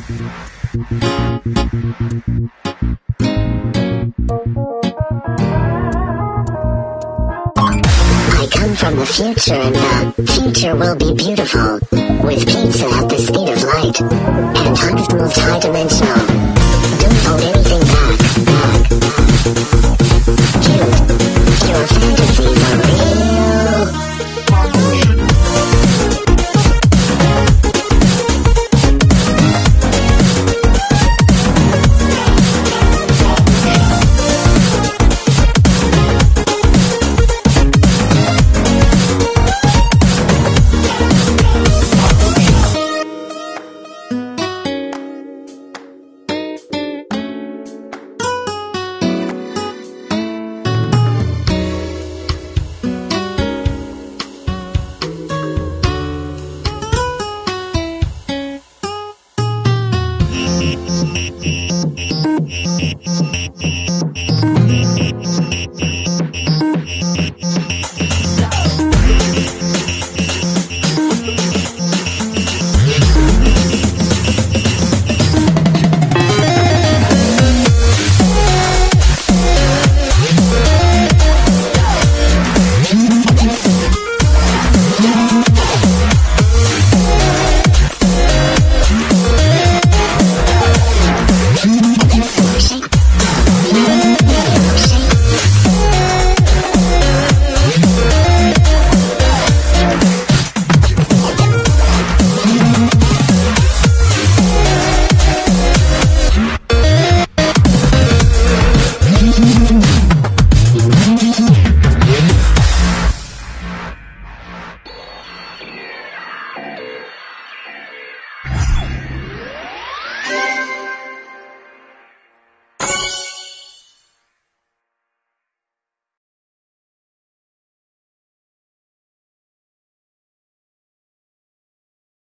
I come from the future, and the future will be beautiful, with pizza at the speed of light, and hugs moved high dimensional.